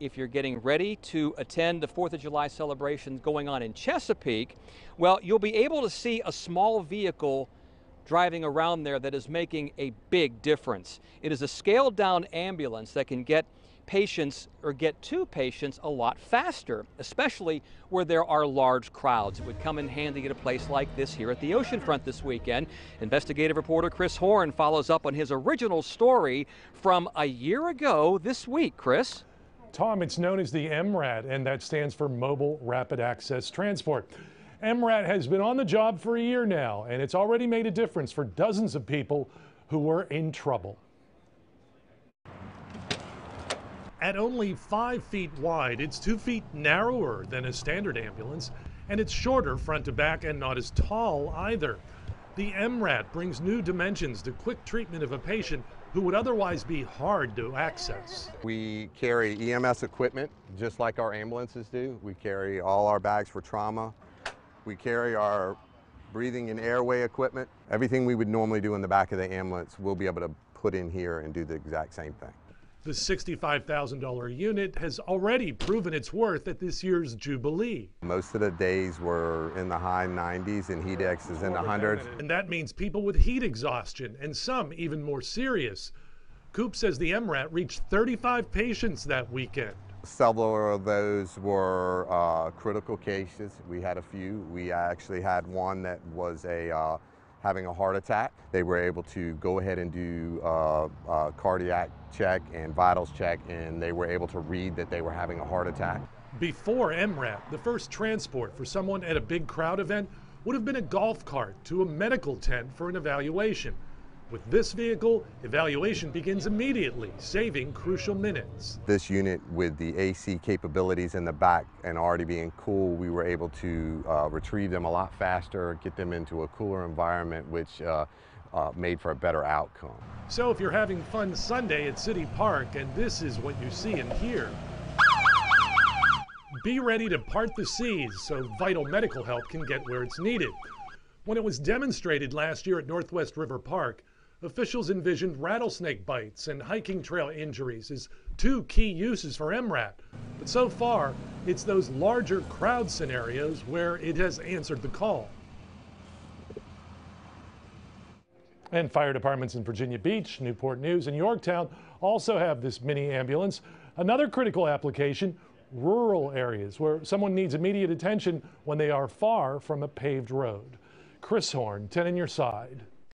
if you're getting ready to attend the 4th of July celebrations going on in Chesapeake, well, you'll be able to see a small vehicle driving around there that is making a big difference. It is a scaled down ambulance that can get patients or get to patients a lot faster, especially where there are large crowds. It would come in handy at a place like this here at the oceanfront this weekend. Investigative reporter Chris Horn follows up on his original story from a year ago this week. Chris? Tom, it's known as the MRAT, and that stands for Mobile Rapid Access Transport. MRAT has been on the job for a year now, and it's already made a difference for dozens of people who were in trouble. At only 5 feet wide, it's 2 feet narrower than a standard ambulance, and it's shorter front to back and not as tall either. The MRAT brings new dimensions to quick treatment of a patient who would otherwise be hard to access. We carry EMS equipment just like our ambulances do. We carry all our bags for trauma. We carry our breathing and airway equipment. Everything we would normally do in the back of the ambulance, we'll be able to put in here and do the exact same thing. The $65,000 unit has already proven its worth at this year's Jubilee. Most of the days were in the high 90s and heat index is in the hundreds. And that means people with heat exhaustion and some even more serious. Coop says the MRAT reached 35 patients that weekend. Several of those were critical cases. We had a few. We actually had one that was a having a heart attack. They were able to go ahead and do a cardiac check and vitals check, and they were able to read that they were having a heart attack. Before MRAT, the first transport for someone at a big crowd event would have been a golf cart to a medical tent for an evaluation. With this vehicle, evaluation begins immediately, saving crucial minutes. This unit, with the AC capabilities in the back and already being cool, we were able to retrieve them a lot faster, get them into a cooler environment, which made for a better outcome. So if you're having fun Sunday at City Park and this is what you see and hear, be ready to part the seas so vital medical help can get where it's needed. When it was demonstrated last year at Northwest River Park, officials envisioned rattlesnake bites and hiking trail injuries as two key uses for MRAT. But so far, it's those larger crowd scenarios where it has answered the call. And fire departments in Virginia Beach, Newport News, and Yorktown also have this mini ambulance. Another critical application, rural areas where someone needs immediate attention when they are far from a paved road. Chris Horn, 10 on your side.